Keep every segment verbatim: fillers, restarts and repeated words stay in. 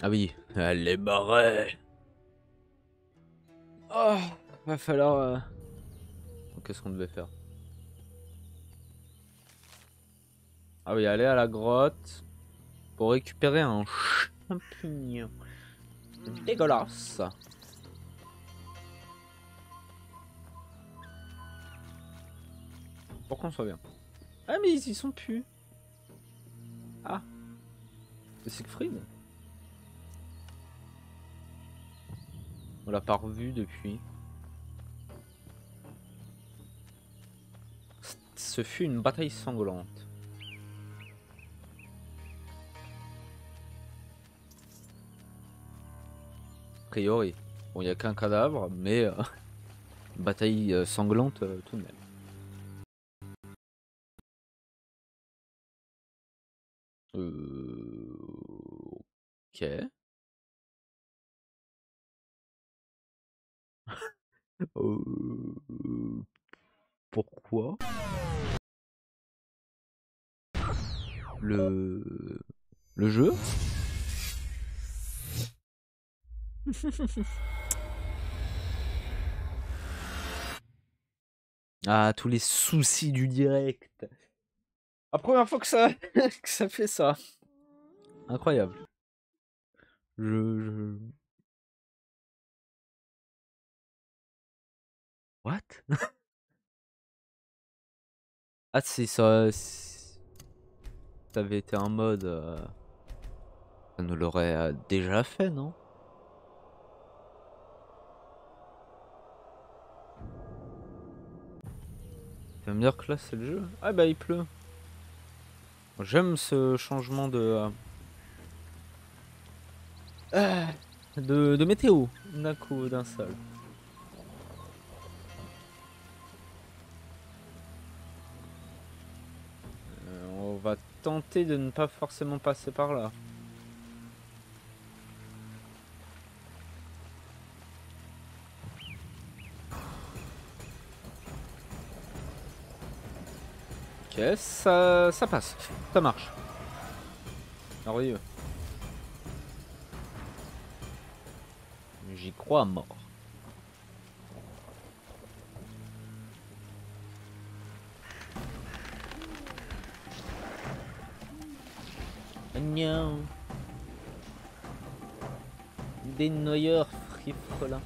Ah oui, elle est barrée. Oh, va falloir... Euh... Qu'est-ce qu'on devait faire? Ah oui, aller à la grotte pour récupérer un champignon. Dégueulasse. Pour qu'on soit bien. Ah mais ils y sont plus. Ah. C'est Siegfried. On l'a pas revu depuis. Ce fut une bataille sanglante. A priori. Bon, il n'y a qu'un cadavre, mais... Euh, bataille sanglante euh, tout de même. Euh... Ok. euh... Pourquoi le... le jeu Ah, tous les soucis du direct. La première fois que ça, que ça fait ça. Incroyable. Je... je... What? Ah, c'est ça. Si ça avait été un mode, euh, ça nous l'aurait euh, déjà fait, non? Tu vas me dire que là c'est le jeu? Ah bah il pleut. J'aime ce changement de, euh, de de météo d'un coup, d'un seul. On va tenter de ne pas forcément passer par là. Ok, ça, ça passe, ça marche. Merveilleux. J'y crois à mort. Des noyeurs frifrelins.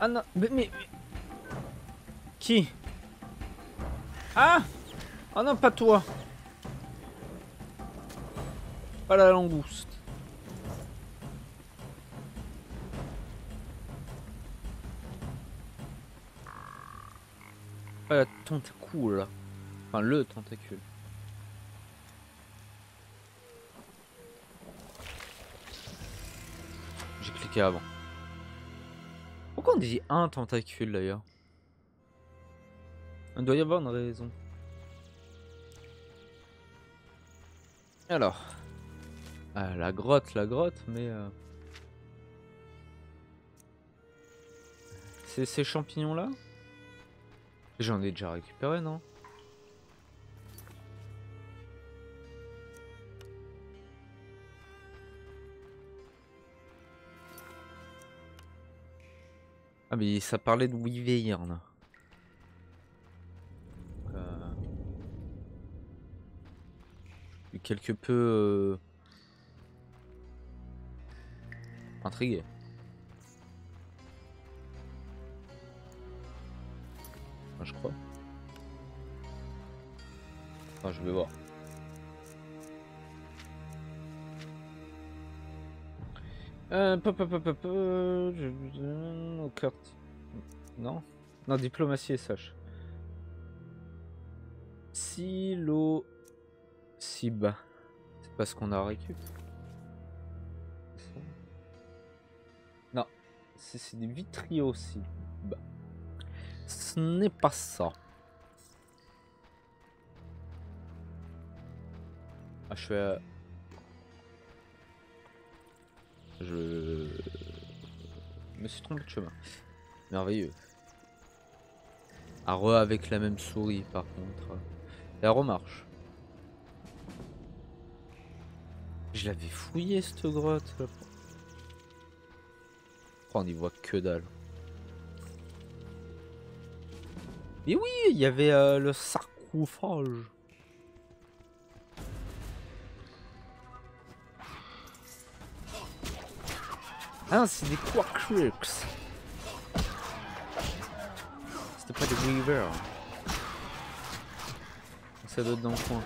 Ah non, mais, mais, mais... Qui? Ah! Ah non, pas toi. Pas la langouste. La tentacule, enfin le tentacule. J'ai cliqué avant. Pourquoi on dit un tentacule d'ailleurs? Il doit y avoir une raison. Alors, ah, la grotte, la grotte, mais euh... c'est ces champignons là. J'en ai déjà récupéré, non? Ah mais ça parlait de Wyvern. Euh... Quelque peu... Euh... intrigué. Je crois. Enfin, je vais voir. Euh, pop, pop, pop, pop, je... Au quartier. Non, non, diplomatie et sage. Silo, si bas. C'est pas ce qu'on a récup. Non, c'est des vitriaux aussi. Bah. Ce n'est pas ça. Ah, je fais... Je... je me suis trompé de chemin. Merveilleux. Ah, re avec la même souris par contre. La remarche. Je l'avais fouillé cette grotte. Là. Oh, on n'y voit que dalle. Mais oui, il y avait euh, le sarcophage. Ah, c'est des Cocatrix. C'était pas des Wyvern. Ça doit être dans le coin.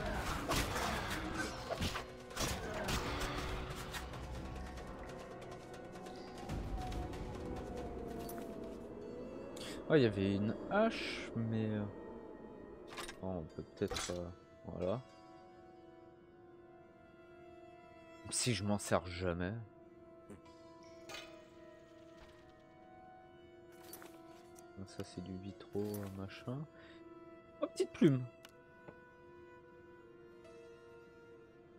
Oh, il y avait une hache, mais... Oh, on peut peut-être... Euh... Voilà. Si je m'en sers jamais... Ça c'est du vitro machin. Oh, petite plume.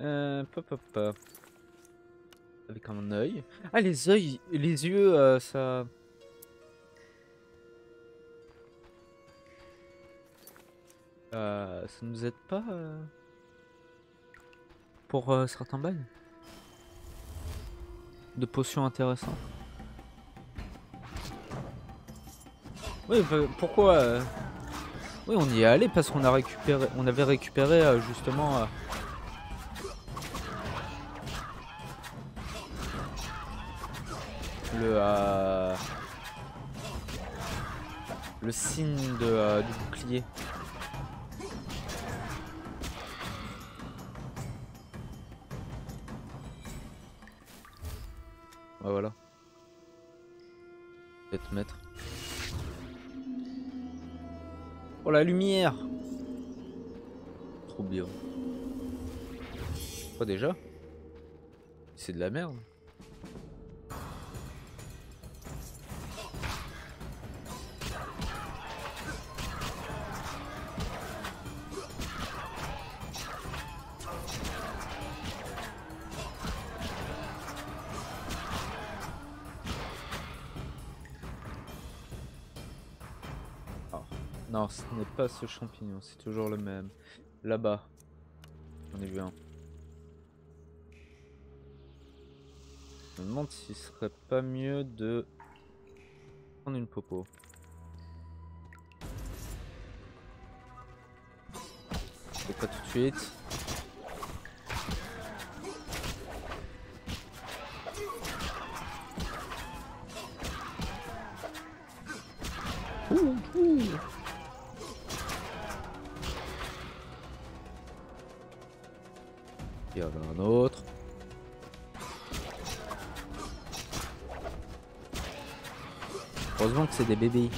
Euh, pop, pop, pop. Avec un œil. Ah, les œils, les yeux, euh, ça. Euh, ça nous aide pas euh... pour euh, certains bails de potions intéressantes. Oui, pourquoi euh... Oui, on y est allé parce qu'on a récupéré, on avait récupéré euh, justement. Euh... Le, euh... le signe de, euh, du bouclier. Ouais, voilà. Peut-être mettre. Oh, la lumière! Trop bien. Pas déjà? C'est de la merde. Non, ce n'est pas ce champignon, c'est toujours le même. Là-bas, j'en ai vu un. Je me demande s'il serait pas mieux de prendre une popo. Et pas tout de suite. Ouh, ouh. Il y en a un autre. Heureusement que c'est des bébés.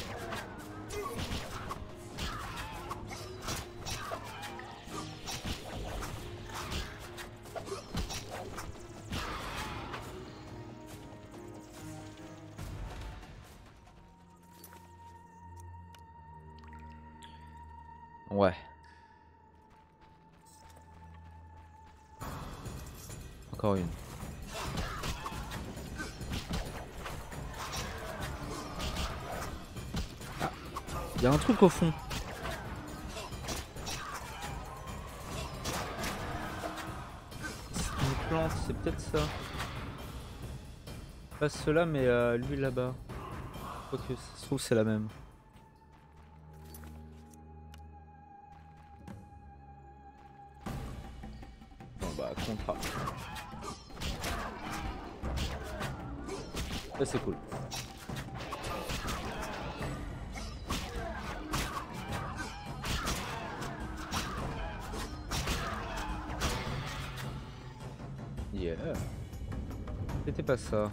Ouais. Encore une. Ah, il y a un truc au fond. C'est une plante, c'est peut-être ça. Pas cela, mais euh, lui là-bas. Je crois que ça se trouve c'est la même. Bon bah contrat. C'est cool. Yeah. C'était pas ça.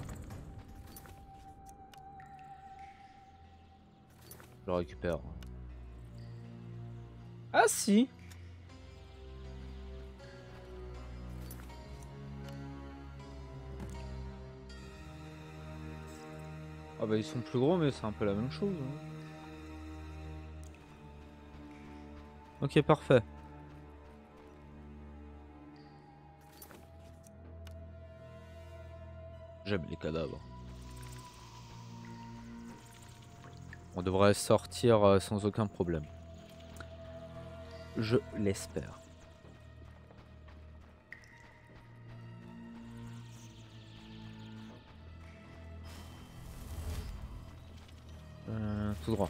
Je le récupère. Ah si. Ah bah ils sont plus gros mais c'est un peu la même chose. Hein. Ok, parfait. J'aime les cadavres. On devrait sortir sans aucun problème. Je l'espère. Euh, tout droit.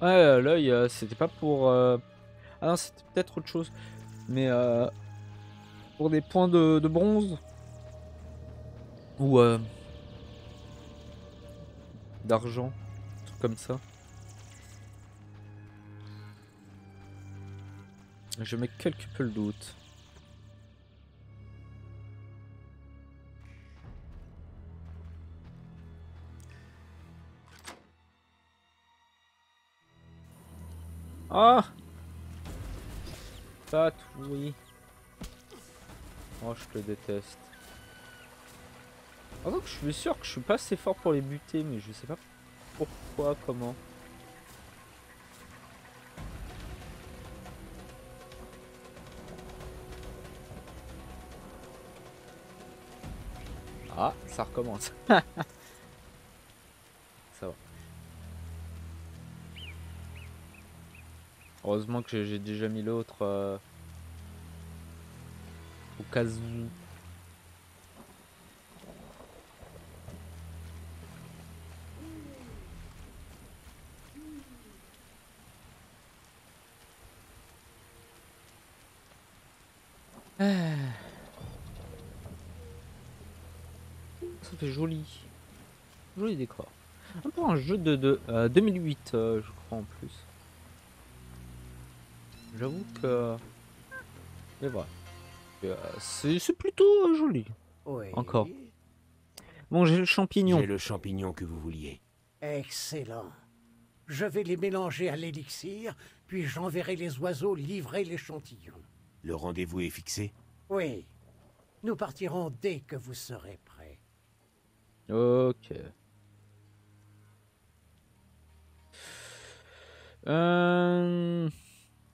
Ouais, l'œil, euh, c'était pas pour... Euh... Ah non, c'était peut-être autre chose. Mais euh, pour des points de, de bronze ou euh, d'argent, tout comme ça. Je mets quelque peu le doute. Ah, oui. Oh, je te déteste. En fait, je suis sûr que je suis pas assez fort pour les buter, mais je sais pas pourquoi, comment. Ah, ça recommence. Ça va. Heureusement que j'ai déjà mis l'autre euh, au cas où. Ça fait joli. Joli décor. Un peu un jeu de, de euh, deux mille huit, euh, je crois en plus. J'avoue que... C'est vrai. Euh, C'est plutôt euh, joli. Oui. Encore. Bon, j'ai le champignon. J'ai le champignon que vous vouliez. Excellent. Je vais les mélanger à l'élixir, puis j'enverrai les oiseaux livrer l'échantillon. Le rendez-vous est fixé? Oui. Nous partirons dès que vous serez prêts. Ok. Euh...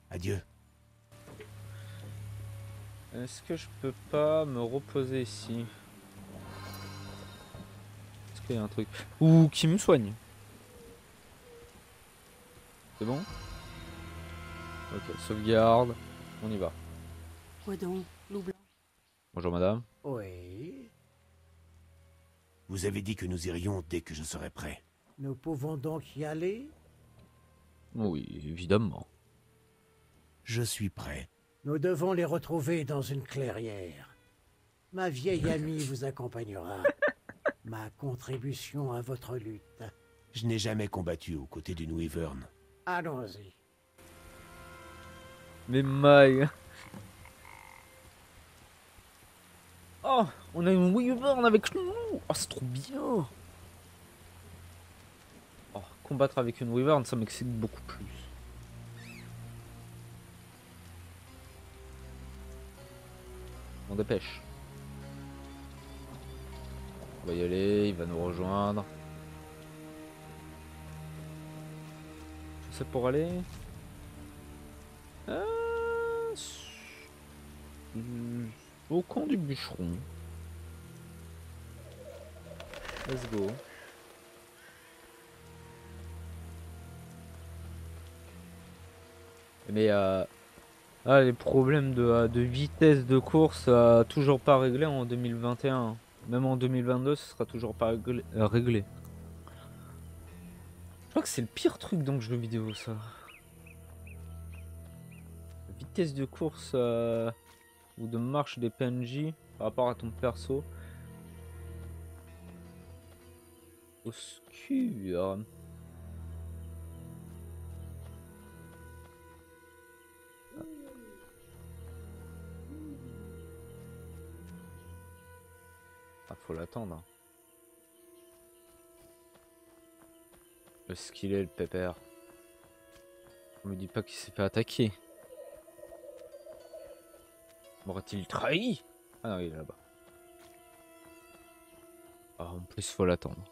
Adieu. Est-ce que je peux pas me reposer ici? Est-ce qu'il y a un truc? Ou qui me soigne? C'est bon? Ok, sauvegarde. On y va. Quoi donc, loup blanc? Bonjour madame. Oui. Vous avez dit que nous irions dès que je serai prêt. Nous pouvons donc y aller? Oui, évidemment. Je suis prêt. Nous devons les retrouver dans une clairière. Ma vieille amie vous accompagnera. Ma contribution à votre lutte. Je n'ai jamais combattu aux côtés d'une Wyvern. Allons-y. Mais my... Oh, on a une Wyvern avec nous. Oh, c'est trop bien. Oh, combattre avec une Wyvern, ça m'excite beaucoup plus. On dépêche. On va y aller, il va nous rejoindre. C'est pour aller... Ah, au camp du bûcheron. Let's go. Mais... Euh... Ah, les problèmes de, de vitesse de course, euh, toujours pas réglés en deux mille vingt et un. Même en deux mille vingt-deux, ce sera toujours pas réglé. Euh, réglé. Je crois que c'est le pire truc dans le jeu vidéo, ça. La vitesse de course euh, ou de marche des P N J par rapport à ton perso. Obscur. Faut l'attendre. Est-ce qu'il est le pépère? On me dit pas qu'il s'est fait attaquer. M'aurait-il trahi? Ah non, il est là-bas. Ah, en plus, faut l'attendre.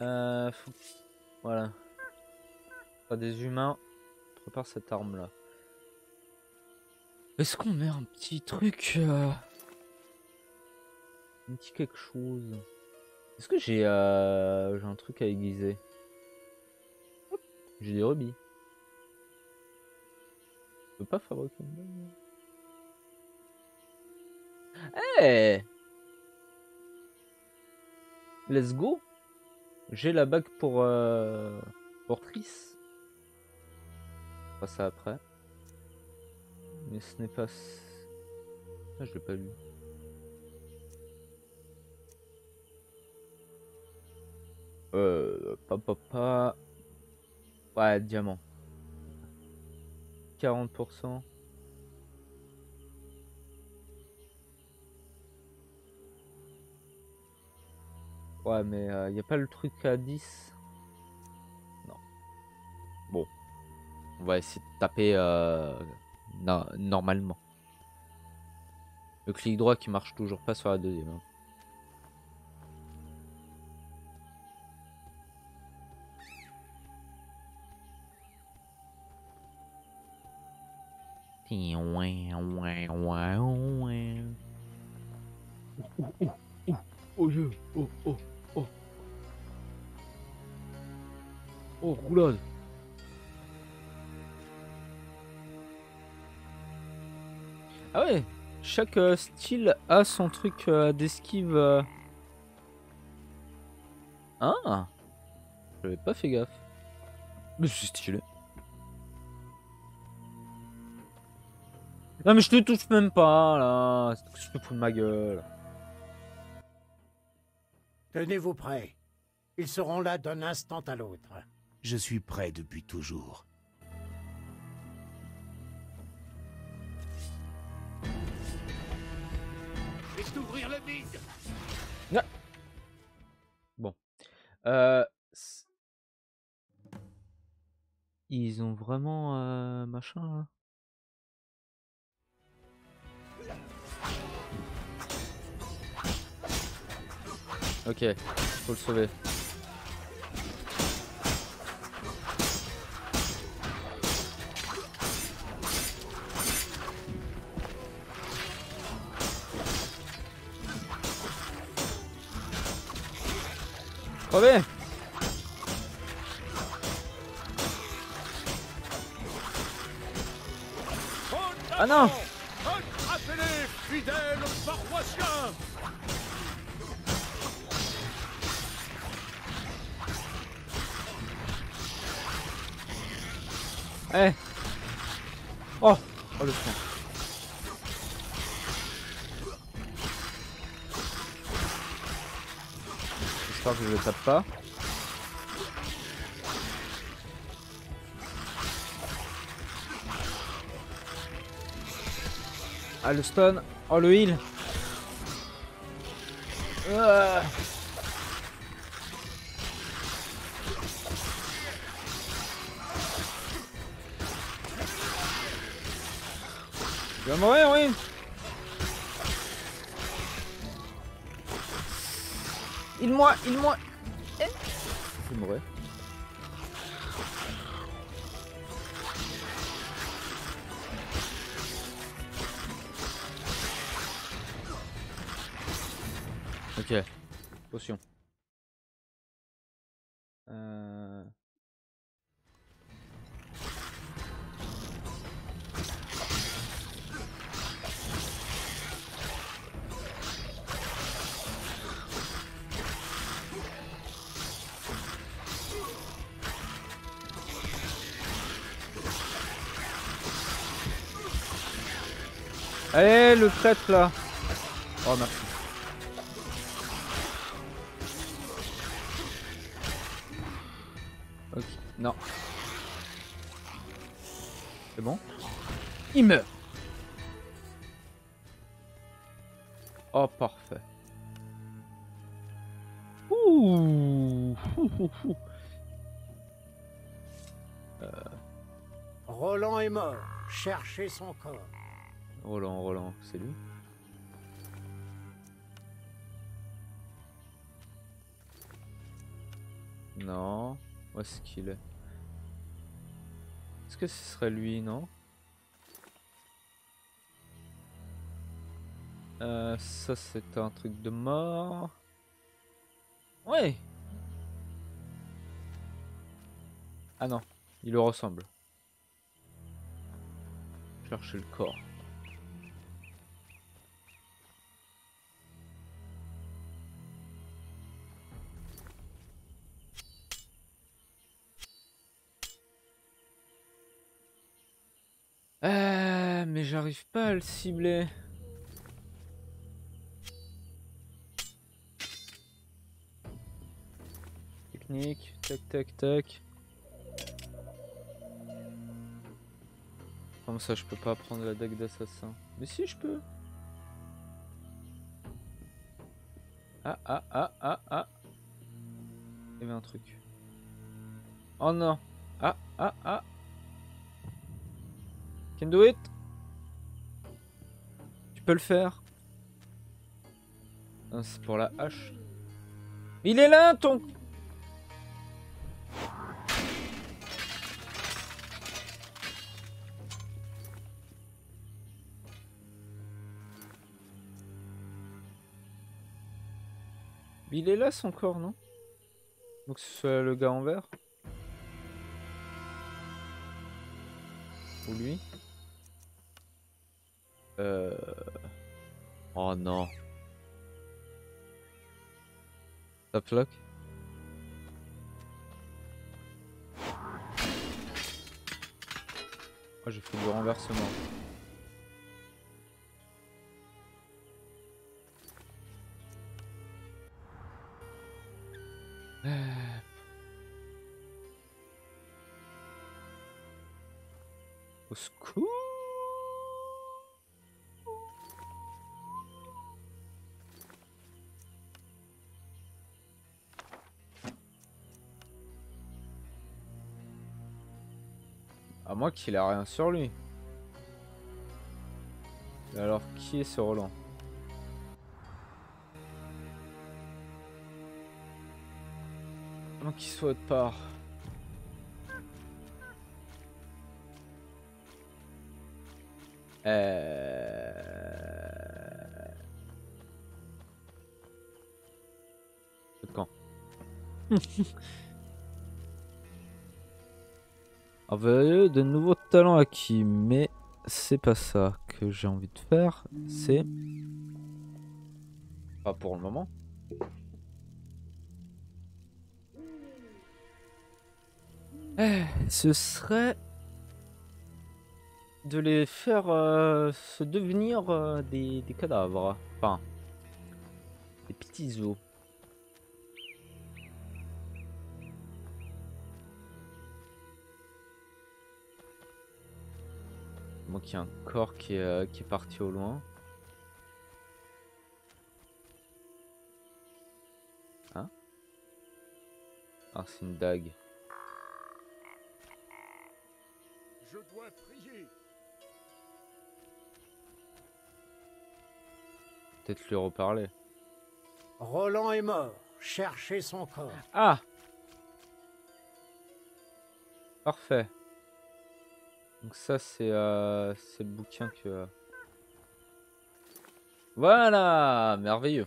Euh, faut... Voilà. Pas des humains. Prépare cette arme-là. Est-ce qu'on met un petit truc euh... me dit quelque chose. Est-ce que j'ai euh, j'ai un truc à aiguiser? J'ai des rubis. Je peux pas fabriquer une bague. Hey, let's go. J'ai la bague pour euh, pour Triss. On passe à après. Mais ce n'est pas... Ah, je l'ai pas lu. Euh... Papa... Pa, pa. Ouais, diamant. quarante pour cent. Ouais, mais il euh, n'y a pas le truc à dix. Non. Bon. On va essayer de taper... Euh... Non, normalement. Le clic droit qui marche toujours pas sur la deuxième. Hein. Oh, oh, oh, oh, oh, oh, oh. Oh, roulade. Ah ouais, chaque euh, style a son truc euh, d'esquive. Euh... Ah, j'avais pas fait gaffe. Mais c'est stylé. Non mais je te touche même pas là, je te fous de ma gueule. Tenez-vous prêts, ils seront là d'un instant à l'autre. Je suis prêt depuis toujours. Ouvrir le vide. Ah. Bon. Euh, ils ont vraiment euh, machin là. Ok, faut le sauver. Crevé. Ah non. Attrapez-les, fidèles paroissiens. Eh. Oh. Oh le sang. J'espère que je le tape pas. Ah le stun. Oh le heal. euh. Je vais mourir, oui. Il moi, il moi. Eh. Je vais mourir. Ok. Potion. Euh... Allez, le prêtre là. Oh merci. Ok, non. C'est bon. Il meurt. Oh parfait. Ouh. euh... Roland est mort. Cherchez son corps. Roland, Roland, c'est lui. Non. Où est-ce qu'il est? Est-ce que ce serait lui, non? Euh, ça c'est un truc de mort. Ouais. Ah non, il le ressemble. Chercher le corps. Ah, mais j'arrive pas à le cibler. Technique, tac tac tac. Comme ça je peux pas prendre la dague d'assassin. Mais si je peux. Ah ah ah ah ah. Il y avait un truc. Oh non. Ah ah ah. Can do it. Tu peux le faire. Non, c'est pour la hache. Il est là, ton... Il est là, son corps, non? Donc c'est le gars en vert. Ou lui. Euh... Oh non. Ça bloque. Oh, j'ai fait du renversement. Au secours. À moins qu'il a rien sur lui. Et alors qui est ce Roland? À moins qu'il soit de part. Euh... Le camp. Envers de nouveaux talents acquis, mais c'est pas ça que j'ai envie de faire. C'est pas pour le moment. Eh, ce serait de les faire euh, se devenir euh, des, des cadavres, enfin des petits os. Moi qu'il y a un corps qui est, euh, qui est parti au loin. Hein? Ah, c'est une dague. Je dois prier. Peut-être lui reparler. Roland est mort. Cherchez son corps. Ah! Parfait. Donc ça c'est euh, le bouquin que... Euh... Voilà. Merveilleux.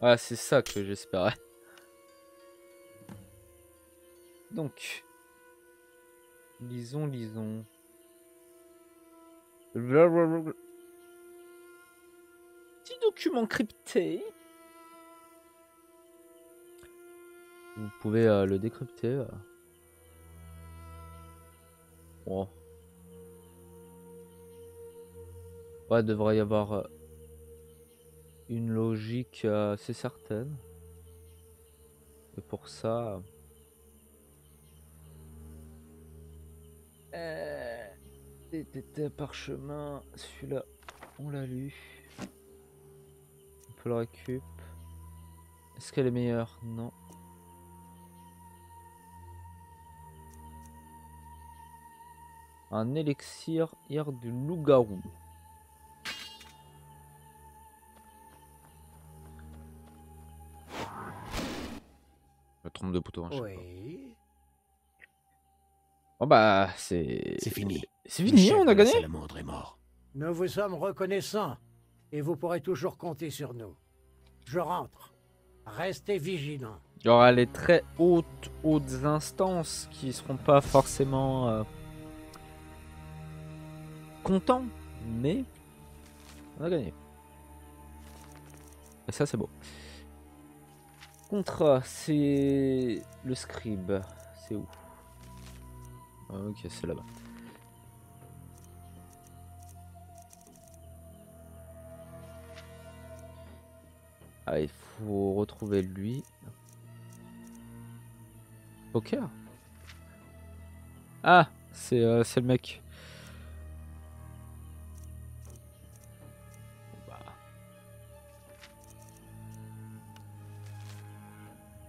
Ouais, c'est ça que j'espérais. Donc... Lisons, lisons... Blablabla. Petit document crypté. Vous pouvez euh, le décrypter. Euh. Oh. Ouais, il devrait y avoir euh, une logique euh, assez certaine. Et pour ça... Euh... euh... C'était parchemin, celui-là, on l'a lu. On peut le récup. Est-ce qu'elle est meilleure? Non. Un élixir hier du loup-garou. Je me trompe de bouton à chaque fois. Oui. Bon bah, c'est... C'est fini. C'est fini, on a gagné. Salamandre est mort. Nous vous sommes reconnaissants, et vous pourrez toujours compter sur nous. Je rentre. Restez vigilants. Il y aura les très hautes, hautes instances qui ne seront pas forcément euh, contents, mais on a gagné. Et ça, c'est beau. Contrat, c'est le scribe. C'est où? Ok, c'est là-bas. Ah, il faut retrouver lui. Poker. Ah, c'est euh, le mec. Bah.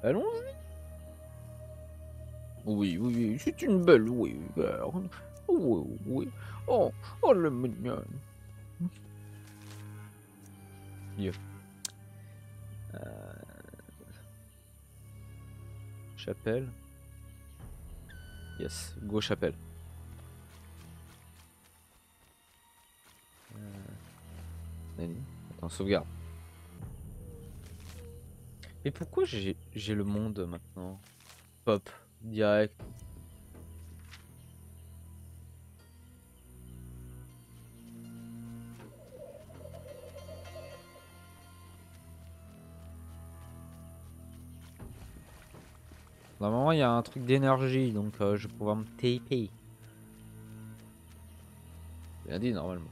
Allons-y. Oui, oui, c'est une belle wyvern. Oui, oui. Oh, oh le mignon. Yeah. Euh... Chapelle. Yes, go chapelle. Euh... Attends, sauvegarde. Mais pourquoi j'ai le monde maintenant? Pop, direct. Normalement il y a un truc d'énergie, donc euh, je vais pouvoir me taper. Bien dit normalement.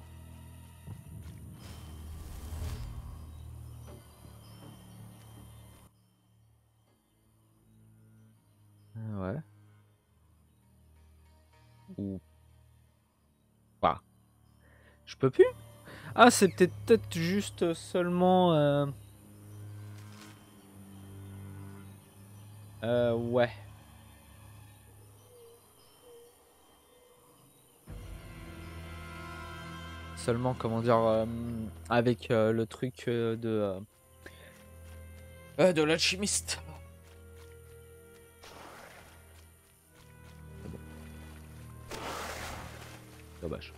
Ouais. Ou pas. Je peux plus? Ah, c'est peut-être juste seulement... Euh... Euh, ouais. Seulement, comment dire, euh, avec euh, le truc euh, de... Euh, euh, de l'alchimiste. C'est bon. Dommage.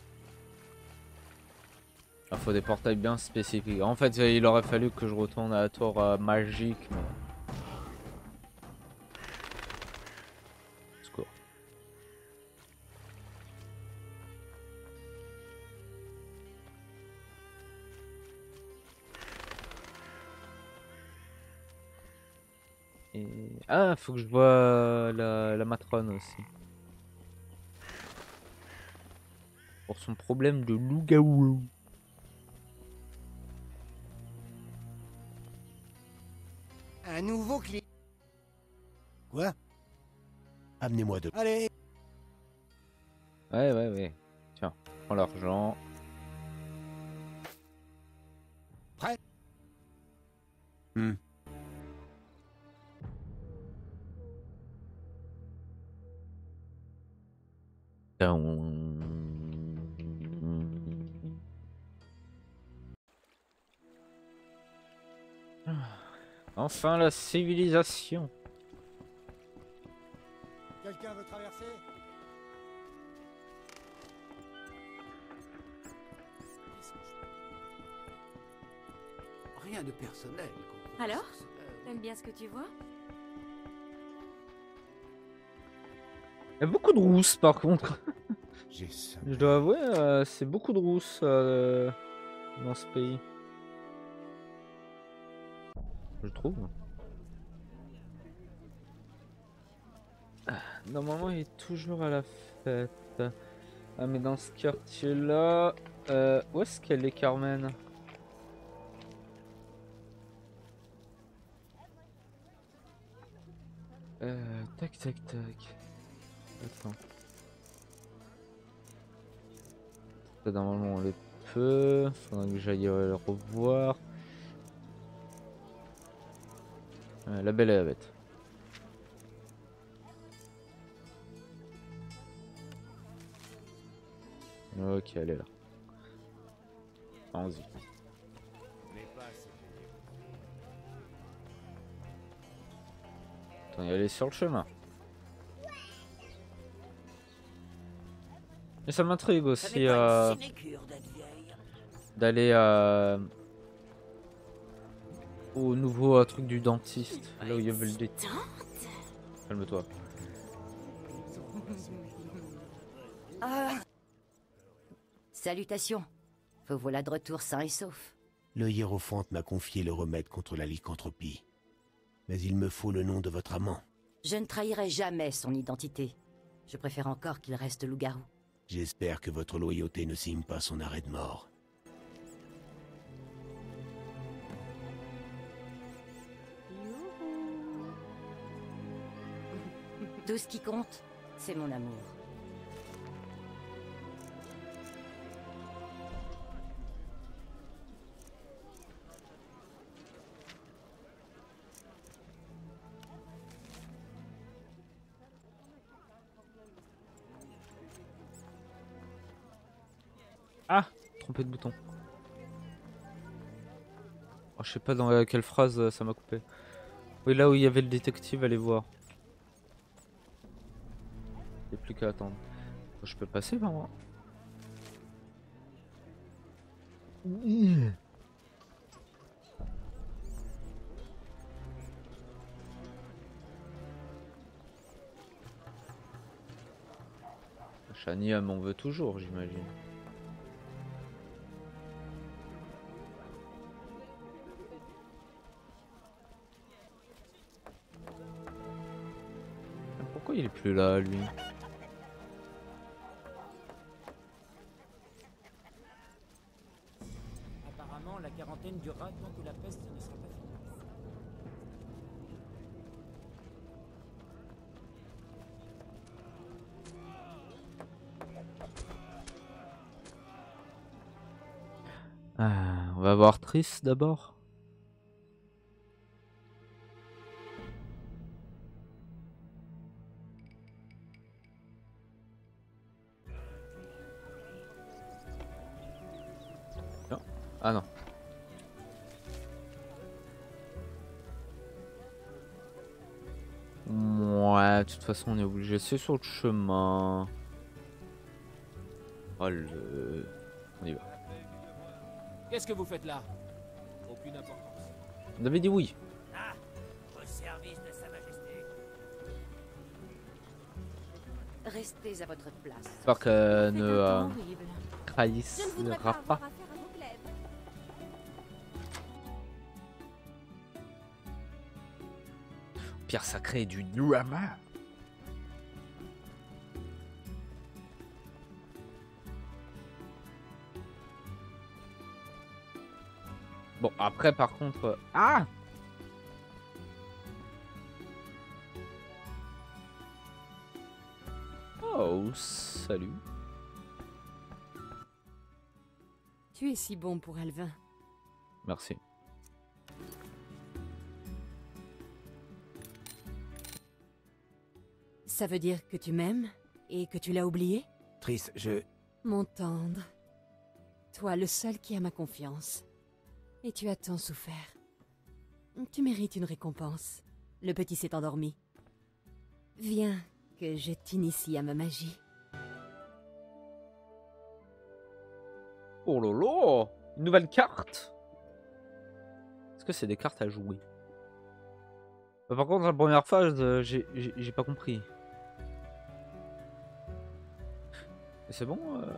Il faut des portails bien spécifiques. En fait, il aurait fallu que je retourne à la tour euh, magique, mais... Ah, faut que je vois la, la matrone aussi. Pour son problème de loup-garou. Un nouveau client. Quoi? Amenez-moi deux. Allez. Ouais, ouais, ouais. Tiens, prends l'argent. Prêt? Hmm. Enfin la civilisation. Quelqu'un veut traverser? Rien de personnel. Alors? T'aimes bien ce que tu vois? Il y a beaucoup de rousses par contre. Je dois avouer, euh, c'est beaucoup de rousses euh, dans ce pays. Je trouve. Normalement, il est toujours à la fête. Ah, mais dans ce quartier-là... Euh, où est-ce qu'elle est, Carmen? euh, Tac, tac, tac... Attends. Ça, normalement on les peut. Faudrait que j'aille le revoir. Ouais, la belle et la bête. Ok, elle est là. Allons-y. Attends, elle est sur le chemin. Mais ça m'intrigue aussi euh, d'aller euh, au nouveau euh, truc du dentiste, là où il y avait le dentiste. Calme-toi. Ah. Salutations. Vous voilà de retour sain et sauf. Le hiérophante m'a confié le remède contre la lycanthropie. Mais il me faut le nom de votre amant. Je ne trahirai jamais son identité. Je préfère encore qu'il reste loup-garou. J'espère que votre loyauté ne signe pas son arrêt de mort. Tout ce qui compte, c'est mon amour. Ah, trompé de bouton. Oh, je sais pas dans quelle phrase ça m'a coupé. Oui, là où il y avait le détective, allez voir. Il n'y a plus qu'à attendre. Je peux passer par moi. Mmh. Shania m'en veut toujours, j'imagine. Il est plus là, lui. Apparemment, la quarantaine durera tant que la peste ne sera pas finie. Ah, on va voir Triss d'abord. Ah non. Ouais, de toute façon on est obligé. C'est sur le chemin. Oh le... On y va. Qu'est-ce que vous faites là? Aucune importance. Vous avez dit oui. Ah, au service de Sa Majesté. Restez à votre place. J'espère qu'elle ne euh, trahissera pas. Pierre sacrée du drama. Bon, après par contre... Euh... Ah, oh, salut. Tu es si bon pour Alvin. Merci. Ça veut dire que tu m'aimes et que tu l'as oublié? Triss, je... Mon tendre. Toi, le seul qui a ma confiance. Et tu as tant souffert. Tu mérites une récompense. Le petit s'est endormi. Viens que je t'initie à ma magie. Oh lolo! Une nouvelle carte! Est-ce que c'est des cartes à jouer? Par contre, dans la première phase, j'ai pas compris. C'est bon euh...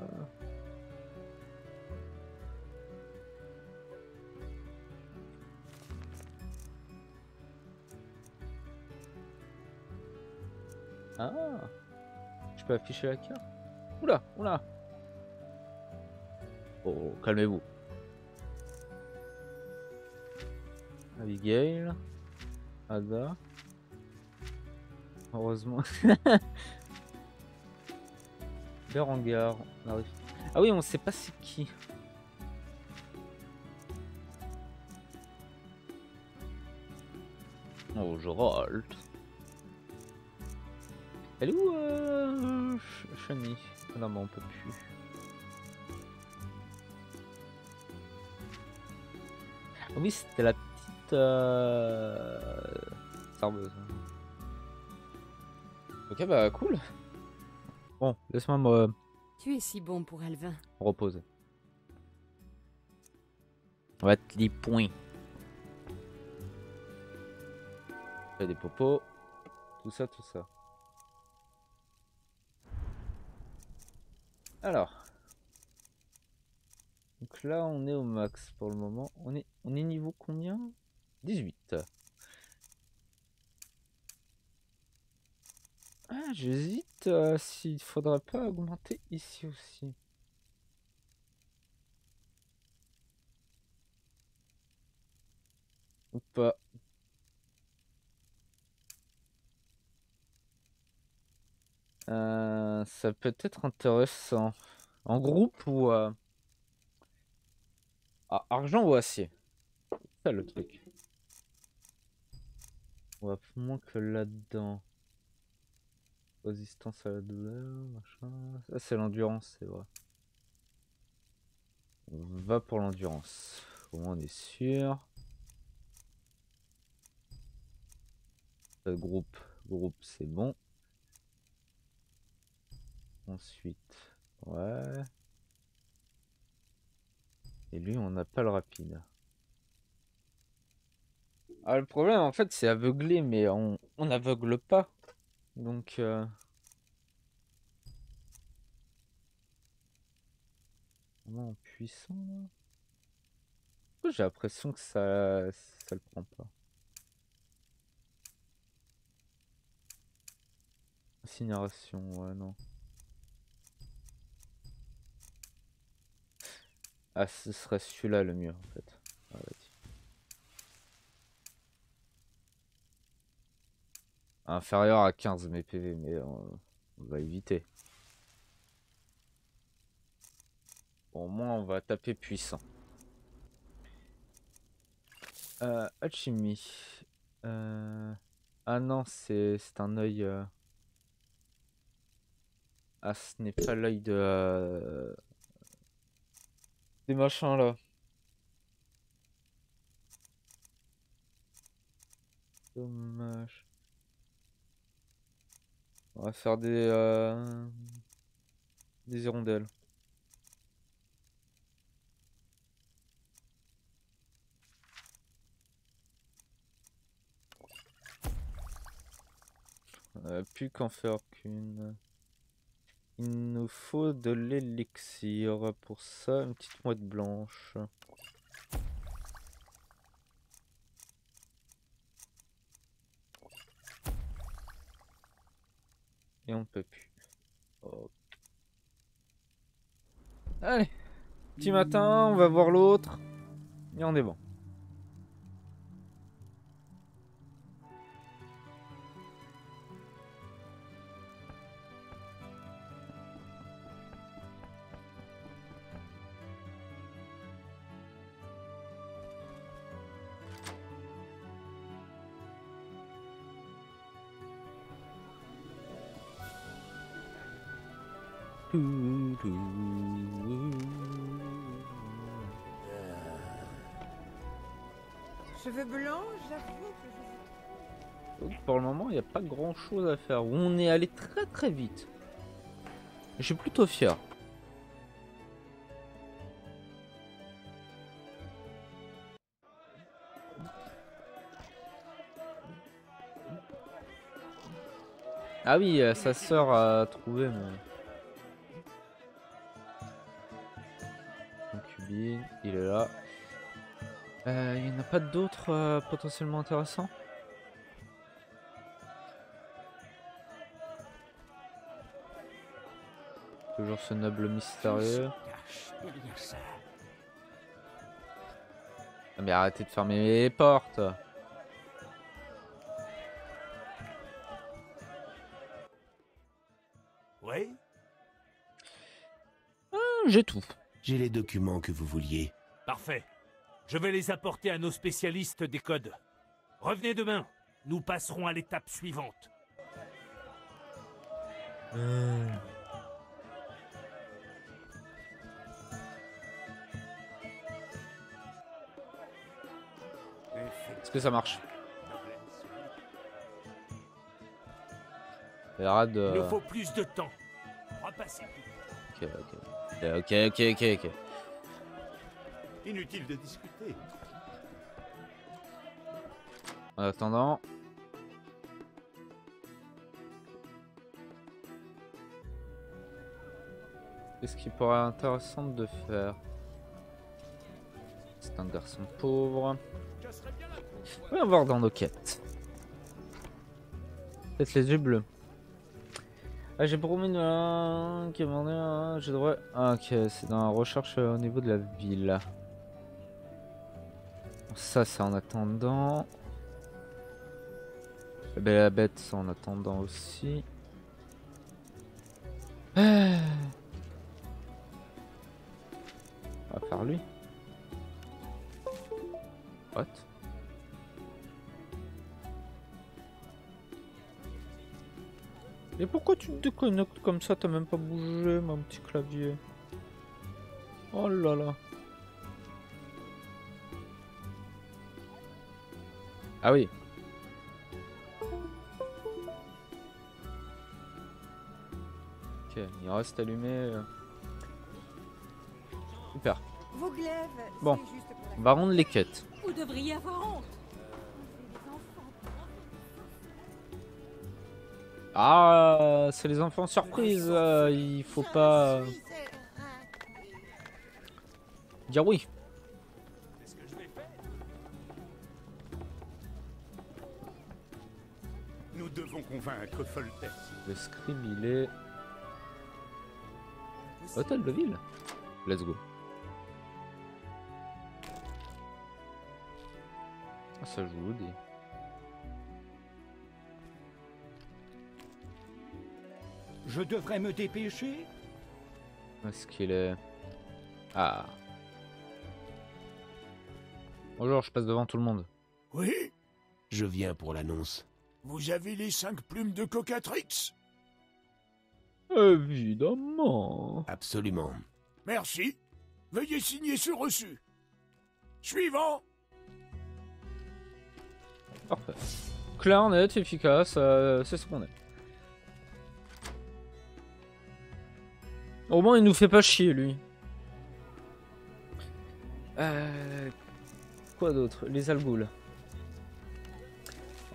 Ah, je peux afficher la carte. Oula, oula. Oh, calmez-vous. Abigail, Ada. Heureusement. Berengar. Ah oui, on sait pas c'est qui. Oh, Gérald. Elle est où euh... Chani? Non, mais on peut plus. Oh, oui, c'était la petite... Euh... Serveuse. Ok, bah cool. Bon, laisse-moi me Tu es si bon pour Alvin. Repose. On va te les points. Des popos. Tout ça, tout ça. Alors. Donc là, on est au max pour le moment. On est, on est niveau combien? dix-huit. Ah, j'hésite euh, s'il ne faudrait pas augmenter ici aussi. Ou pas. Euh, ça peut être intéressant. En groupe ou... Euh... Ah, argent ou acier? C'est ça le truc. Ouais, moins que là-dedans. Résistance à la douleur, machin. Ça c'est l'endurance, c'est vrai. On va pour l'endurance. Au moins on est sûr. Groupe, groupe c'est bon. Ensuite, ouais. Et lui on n'a pas le rapide. Ah, le problème en fait c'est aveugler, mais on n'aveugle pas. Donc, euh... comment en puissant là ? Pourquoi j'ai l'impression que ça, ça le prend pas? Incinération, ouais non. Ah, ce serait celui-là le mieux en fait. Ah, vas-y. Inférieur à quinze mes P V, mais on, on va éviter. Au moins on va taper puissant. Euh, alchimie. Euh... Ah non, c'est un œil... Euh... Ah, ce n'est pas l'œil de... Euh... Des machins là. Dommage. On va faire des euh, des hirondelles. On n'a plus qu'en faire qu'une. Il nous faut de l'élixir. Pour ça, une petite mouette blanche. Et on ne peut plus. Oh. Allez, petit matin, on va voir l'autre. Et on est bon. Cheveux blancs, j'avoue que je... Donc pour le moment, il n'y a pas grand chose à faire. On est allé très très vite. Je suis plutôt fier. Ah oui, euh, sa sœur a trouvé mon... Il est là. Euh, il n'y en a pas d'autres euh, potentiellement intéressants. Toujours ce noble mystérieux. Ah, mais arrêtez de fermer les portes. Oui. Ah, j'ai tout. J'ai les documents que vous vouliez. Parfait. Je vais les apporter à nos spécialistes des codes. Revenez demain. Nous passerons à l'étape suivante. Euh... Est-ce que ça marche? Il nous faut plus de temps. Repassez plus. Ok. ok, ok, ok, ok, ok, ok. Inutile de discuter. En attendant. Qu'est-ce qui pourrait être intéressant de faire? C'est un garçon pauvre. On va voir dans nos quêtes. Peut-être les yeux bleus. Ah, j'ai promis de un qui m'a j'ai droit. Ah, ok, c'est dans la recherche euh, au niveau de la ville. Ça, c'est en attendant. Eh ben, la bête, c'est en attendant aussi. Ah. On va faire lui. What? Et pourquoi tu te déconnectes comme ça? T'as même pas bougé mon petit clavier. Oh là là. Ah oui. Ok, il reste allumé. Super. Bon, on va rendre les quêtes. Vous devriez avoir honte. Ah, c'est les enfants surprises. Euh, il faut pas euh, dire oui. Nous devons convaincre Folter. Le scribe, il est hôtel de ville. Let's go. Ah, ça je vous dis. Je devrais me dépêcher. Est-ce qu'il est... Ah. Bonjour, je passe devant tout le monde. Oui. Je viens pour l'annonce. Vous avez les cinq plumes de Cocatrix? Évidemment. Absolument. Merci. Veuillez signer ce reçu. Suivant. Parfait. Clair, net, efficace, euh, c'est ce qu'on est. Au moins, il nous fait pas chier, lui. Euh, quoi d'autre? Les algoules.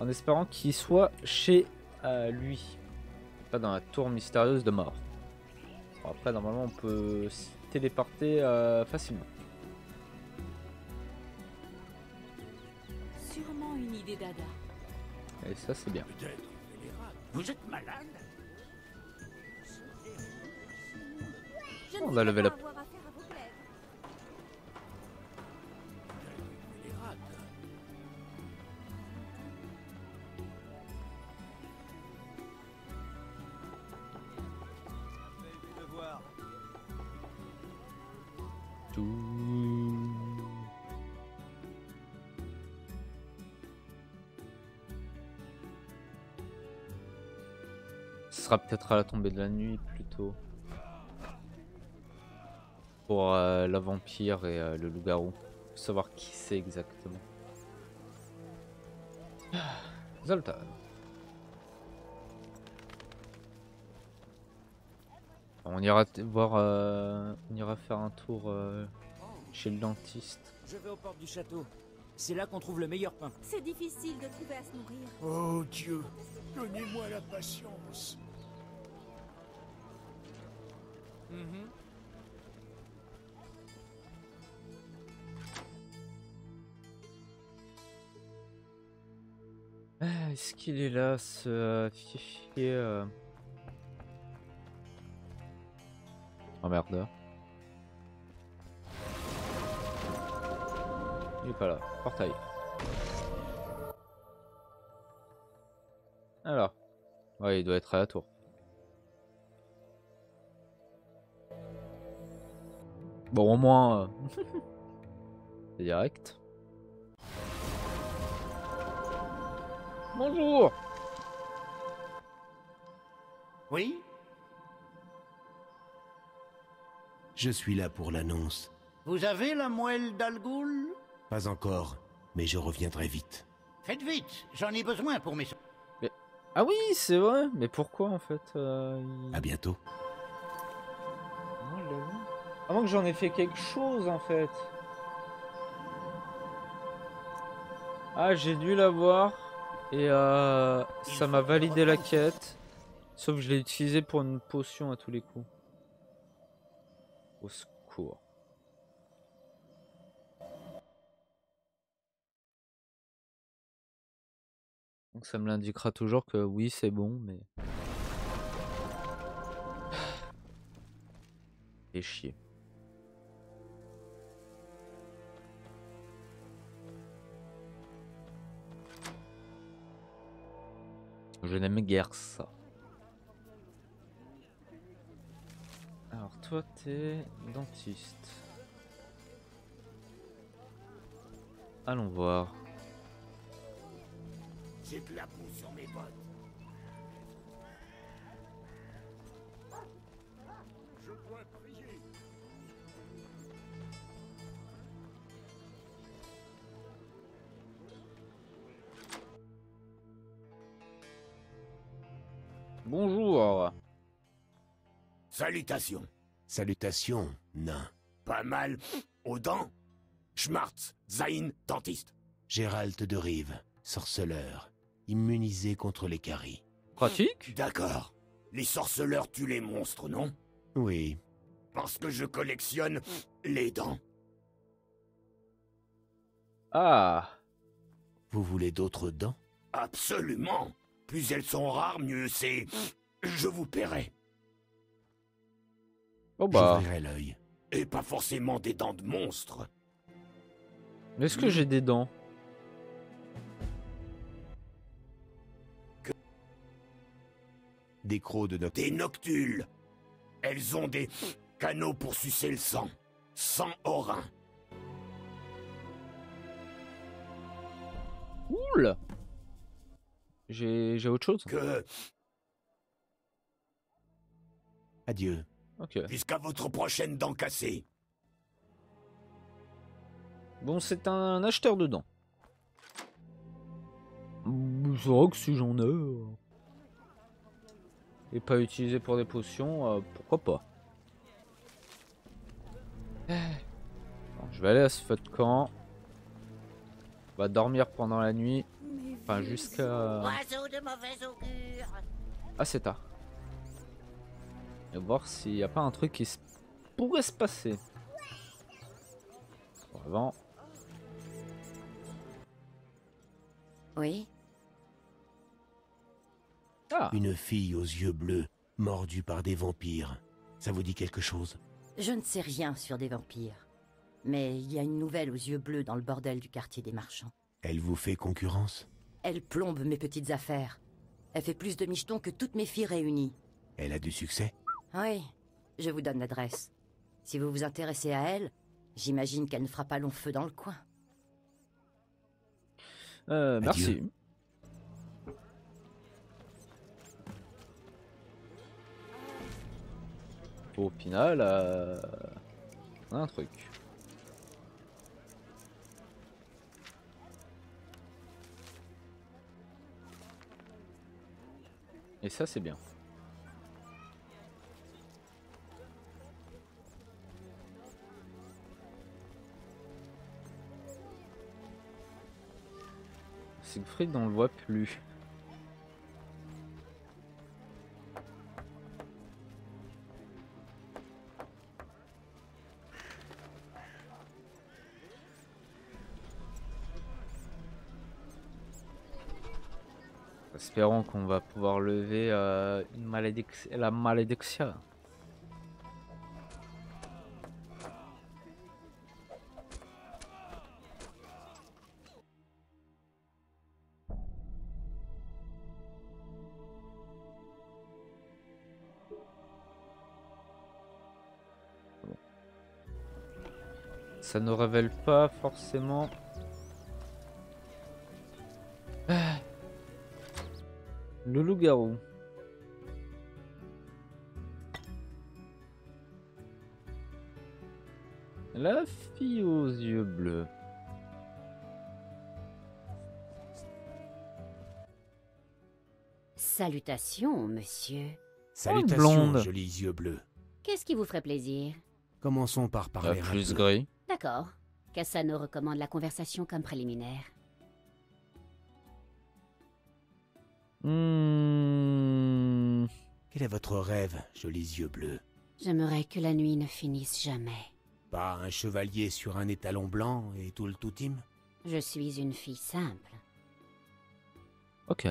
En espérant qu'il soit chez euh, lui. Pas dans la tour mystérieuse de mort. Bon, après, normalement, on peut se téléporter euh, facilement. Sûrement une idée d'Ada. Et ça, c'est bien. Vous êtes malade? On va lever la... Ce sera peut-être à la tombée de la nuit plutôt. Pour euh, la vampire et euh, le loup-garou. Savoir qui c'est exactement. Zoltan. On ira voir. Euh, on ira faire un tour euh, chez le dentiste. Je vais aux portes du château. C'est là qu'on trouve le meilleur pain. C'est difficile de trouver à se nourrir. Oh Dieu, donnez-moi la patience. Mm-hmm. Est-ce qu'il est là, ce euh, fichier euh... Oh merde. Il est pas là. Portail. Alors. Ouais, il doit être à la tour. Bon, au moins... Euh... C'est direct. Bonjour. Oui. Je suis là pour l'annonce. Vous avez la moelle d'Algoul? Pas encore, mais je reviendrai vite. Faites vite, j'en ai besoin pour mes... Mais... Ah oui, c'est vrai, mais pourquoi en fait euh... À bientôt. À moins que j'en ai fait quelque chose en fait. Ah, j'ai dû la voir. Et euh, ça m'a validé la quête. Sauf que je l'ai utilisé pour une potion à tous les coups. Au secours. Donc ça me l'indiquera toujours que oui, c'est bon, mais... Et chier. Je n'aime guère ça. Alors toi t'es dentiste. Allons voir. J'ai de la boue sur mes bottes. Je dois prier. Bonjour. Salutations. Salutations, nain. Pas mal aux dents. Schmartz, Zayn, dentiste. Gérald de Rive, sorceleur. Immunisé contre les caries. Pratique. D'accord. Les sorceleurs tuent les monstres, non? Oui. Parce que je collectionne les dents. Ah. Vous voulez d'autres dents? Absolument. Plus elles sont rares, mieux c'est. Je vous paierai. Oh bah. J'ouvrirai l'œil. Et pas forcément des dents de monstres. Est-ce que j'ai des dents? Des crocs de noctule. Des noctules. Elles ont des canaux pour sucer le sang. Sang au rein. Cool. J'ai autre chose que... Adieu. Ok. Jusqu'à votre prochaine dent cassée. Bon, c'est un acheteur de dents. C'est vrai que si j'en ai... Euh... Et pas utilisé pour des potions, euh, pourquoi pas. Bon, je vais aller à ce feu de camp. On va dormir pendant la nuit. Enfin, jusqu'à... assez tard. Et voir s'il n'y a pas un truc qui se... pourrait se passer. Avant. Oui. Ah. Une fille aux yeux bleus, mordue par des vampires. Ça vous dit quelque chose? Je ne sais rien sur des vampires. Mais il y a une nouvelle aux yeux bleus dans le bordel du quartier des marchands. Elle vous fait concurrence? Elle plombe mes petites affaires. Elle fait plus de michetons que toutes mes filles réunies. Elle a du succès? Oui, je vous donne l'adresse. Si vous vous intéressez à elle, j'imagine qu'elle ne fera pas long feu dans le coin. Euh, merci. Au final, euh, un truc. Et ça, c'est bien. Siegfried, on le voit plus. Espérons qu'on va pouvoir lever euh, une malédiction, la malédiction. Ça ne révèle pas forcément. Le loup-garou. La fille aux yeux bleus. Salutations, monsieur. Salutations, oh, jolis yeux bleus. Qu'est-ce qui vous ferait plaisir? Commençons par parler. Ah, plus gris. D'accord. Cassano recommande la conversation comme préliminaire. Mmh. Quel est votre rêve, jolis yeux bleus? J'aimerais que la nuit ne finisse jamais. Pas un chevalier sur un étalon blanc et tout le toutim? Je suis une fille simple. Ok.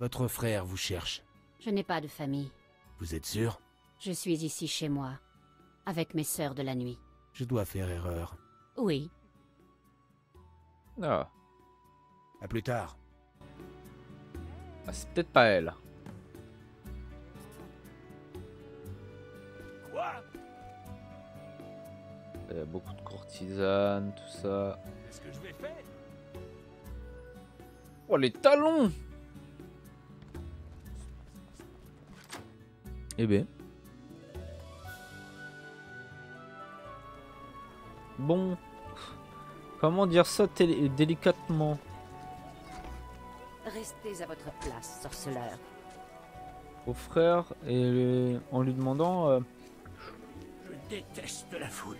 Votre frère vous cherche. Je n'ai pas de famille. Vous êtes sûr? Je suis ici chez moi, avec mes sœurs de la nuit. Je dois faire erreur. Oui. Ah. À plus tard. Ah, c'est peut-être pas elle. Quoi? Il y a beaucoup de courtisanes, tout ça. Qu'est-ce que je vais faire? Oh, les talons! Eh ben. Bon. Comment dire ça délicatement? Restez à votre place, sorceleur. Au frère, et le... en lui demandant... Euh... Je déteste la foule.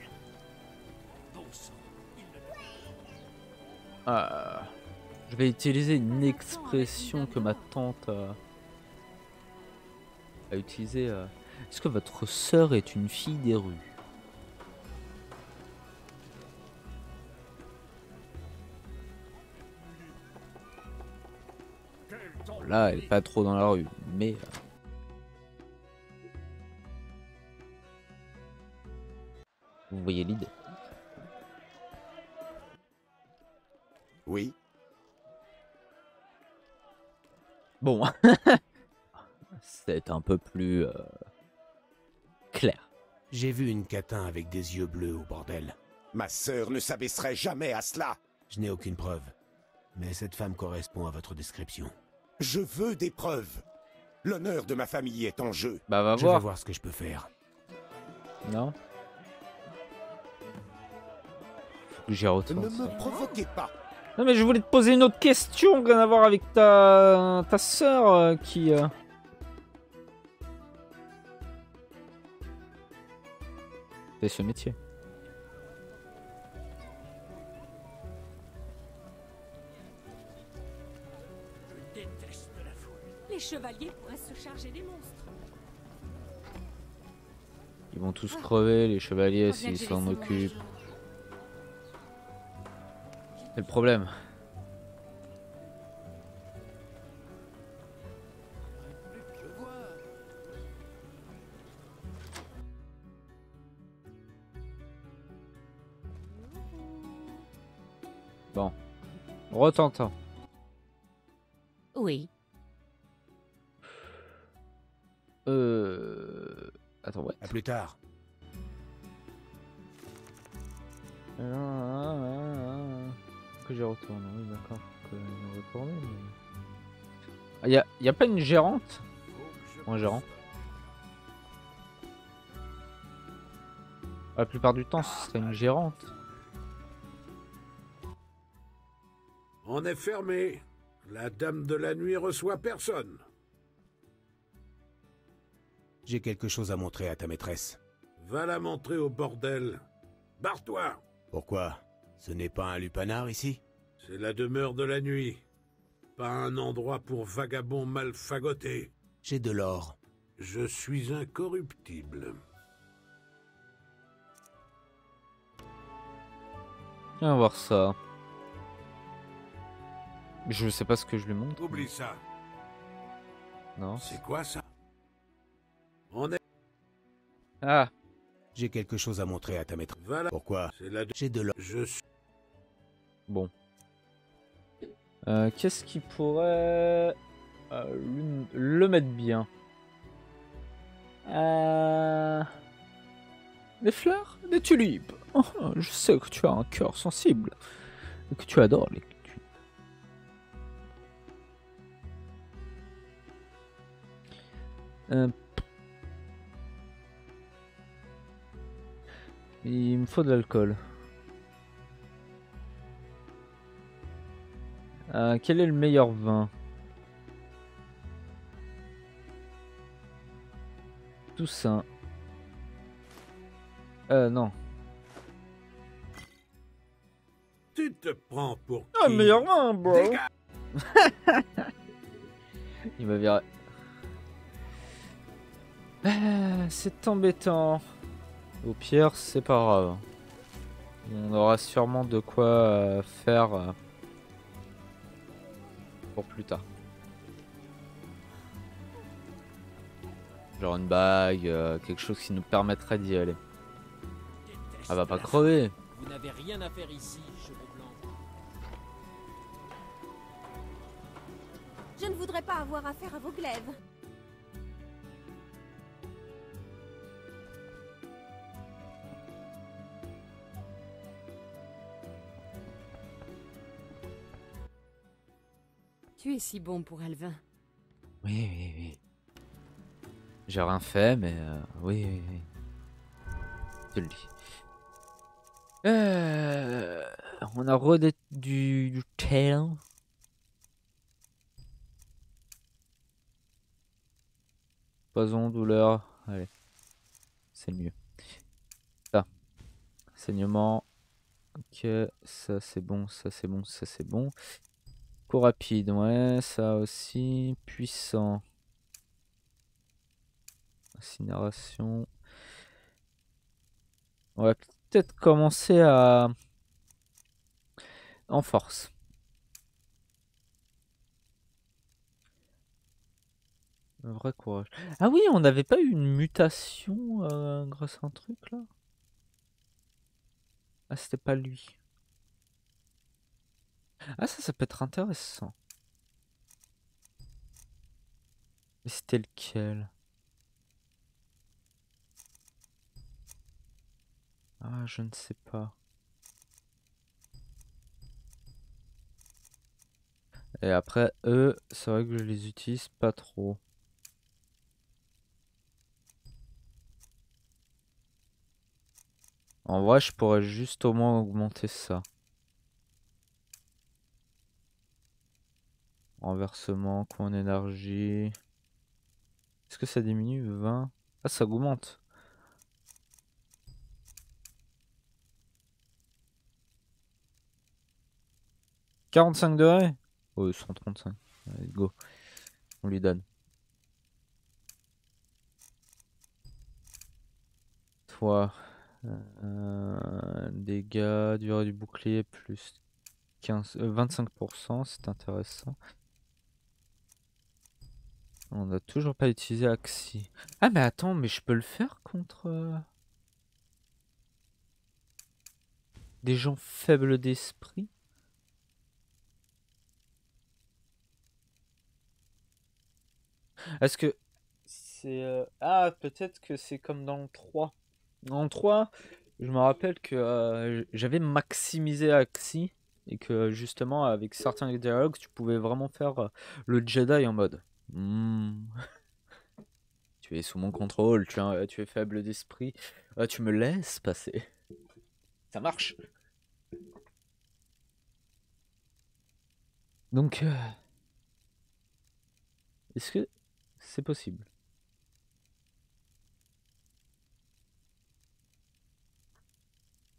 Bon sang, il ne... Ah... Je vais utiliser une expression que ma tante euh, a utilisée. Euh. Est-ce que votre sœur est une fille des rues? Là, elle est pas trop dans la rue, mais... Euh, vous voyez l'idée. Oui. Bon, c'est un peu plus euh, clair. J'ai vu une catin avec des yeux bleus au bordel. Ma sœur ne s'abaisserait jamais à cela. Je n'ai aucune preuve, mais cette femme correspond à votre description. Je veux des preuves. L'honneur de ma famille est en jeu. Bah va voir. Je vais voir ce que je peux faire. Non. Faut que j'y retourne. Ne me provoquez pas. Non mais je voulais te poser une autre question, rien à voir avec ta, ta sœur euh, qui... Euh... C'est ce métier. Je déteste la foule. Les chevaliers pourraient se charger des monstres. Ils vont tous crever, les chevaliers, s'ils s'en occupent. C'est le problème. Bon. Retentant. Oui. Euh... Attends, ouais. À plus tard. Ah, ah, ah, ah. Que j'y retourne, oui d'accord, que je retourne. Il mais... ah, n'y a, a pas une gérante? Ou un gérant? La plupart du temps, ce serait une gérante. On est fermé. La dame de la nuit reçoit personne. J'ai quelque chose à montrer à ta maîtresse. Va la montrer au bordel. Barre-toi. Pourquoi? Ce n'est pas un lupanar ici? C'est la demeure de la nuit. Pas un endroit pour vagabonds mal fagotés. J'ai de l'or. Je suis incorruptible. Viens voir ça. Je sais pas ce que je lui montre. Oublie ça. Non. C'est quoi ça? On est... Ah. J'ai quelque chose à montrer à ta maîtresse. Voilà. Pourquoi? J'ai de l'or. Je suis... Bon. Euh, Qu'est-ce qui pourrait euh, le mettre bien? euh... Des fleurs? Des tulipes? Oh, je sais que tu as un cœur sensible. Et que tu adores les tulipes. Euh... Il me faut de l'alcool. Euh, quel est le meilleur vin? Toussaint. Euh, non. Tu te prends pour qui? Ah, meilleur main, bro. Il me virait. Ah, c'est embêtant. Au pire, c'est pas grave. On aura sûrement de quoi euh, faire euh, pour plus tard. Genre une bague, euh, quelque chose qui nous permettrait d'y aller. Elle va pas crever. Vous n'avez rien à faire ici, cheveux blancs. Je ne voudrais pas avoir affaire à vos glaives. Tu es si bon pour Alvin. Oui, oui, oui. J'ai rien fait, mais euh, oui, oui, oui. Je le dis. Euh, on a redé du, du tail. Poison, douleur. Allez. C'est mieux. Ça. Saignement. Ok. Ça c'est bon. Ça c'est bon. Ça c'est bon. Coup rapide. Ouais. Ça aussi. Puissant. Incinération. On va peut-être commencer à... en force. Un vrai courage. Ah oui, on n'avait pas eu une mutation euh, grâce à un truc là. Ah, c'était pas lui. Ah ça, ça peut être intéressant. Mais c'était lequel ? Ah, je ne sais pas. Et après, eux, c'est vrai que je les utilise pas trop. En vrai, je pourrais juste au moins augmenter ça. Renversement, coin d'énergie. Est-ce que ça diminue? Vingt. Ah, ça augmente. quarante-cinq degrés? Oh, cent trente-cinq. Allez, go. On lui donne. Toi. Euh, dégâts, durée du bouclier plus quinze, euh, vingt-cinq pour cent. C'est intéressant. On n'a toujours pas utilisé Axie. Ah, mais attends, mais je peux le faire contre... des gens faibles d'esprit? Est-ce que c'est... Euh... Ah, peut-être que c'est comme dans le trois. Dans le trois, je me rappelle que euh, j'avais maximisé Axie. Et que justement, avec certains dialogues, tu pouvais vraiment faire euh, le Jedi en mode... Mmh. Tu es sous mon contrôle, tu, hein, tu es faible d'esprit. Euh, tu me laisses passer. Ça marche. Donc... Euh... Est-ce que... c'est possible.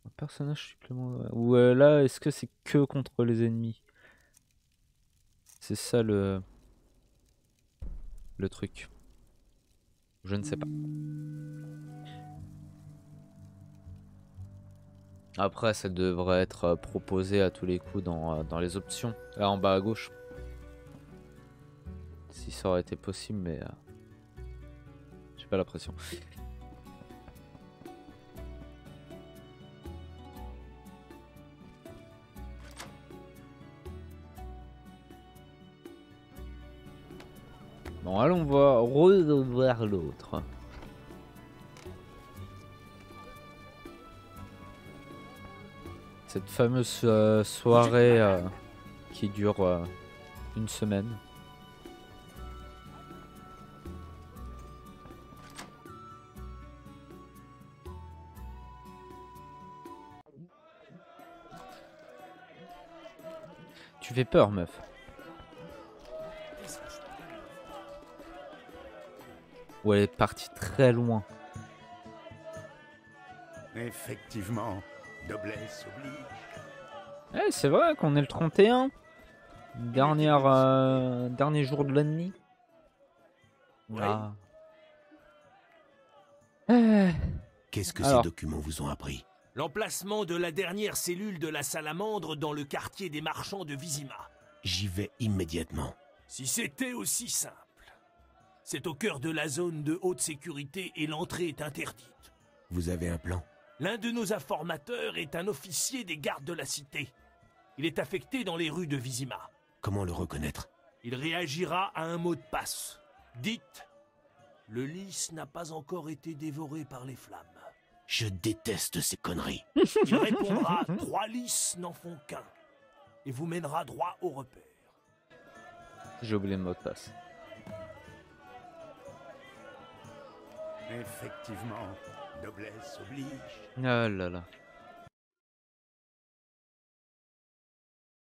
Un personnage supplémentaire. Ou euh, là, est-ce que c'est que contre les ennemis? C'est ça le... le truc. Je ne sais pas. Après, ça devrait être proposé à tous les coups dans, dans les options. Là, en bas à gauche. Si ça aurait été possible, mais euh, j'ai pas l'impression. Bon, allons voir, revoir l'autre. Cette fameuse euh, soirée euh, qui dure euh, une semaine. Tu fais peur, meuf. Ou elle est partie très loin. Effectivement, noblesse oblige. Ouais, c'est vrai qu'on est le trente et un. Dernière, euh, dernier jour de l'année. Ouais. Ah. Euh. Qu'est-ce que Alors. ces documents vous ont appris? L'emplacement de la dernière cellule de la salamandre dans le quartier des marchands de Vizima. J'y vais immédiatement. Si c'était aussi simple. C'est au cœur de la zone de haute sécurité et l'entrée est interdite. Vous avez un plan? L'un de nos informateurs est un officier des gardes de la cité. Il est affecté dans les rues de Vizima. Comment le reconnaître? Il réagira à un mot de passe. Dites, le lys n'a pas encore été dévoré par les flammes. Je déteste ces conneries. Il répondra, trois lys n'en font qu'un. Et vous mènera droit au repère. J'ai oublié le mot de passe. Effectivement, noblesse oblige. Oh là là.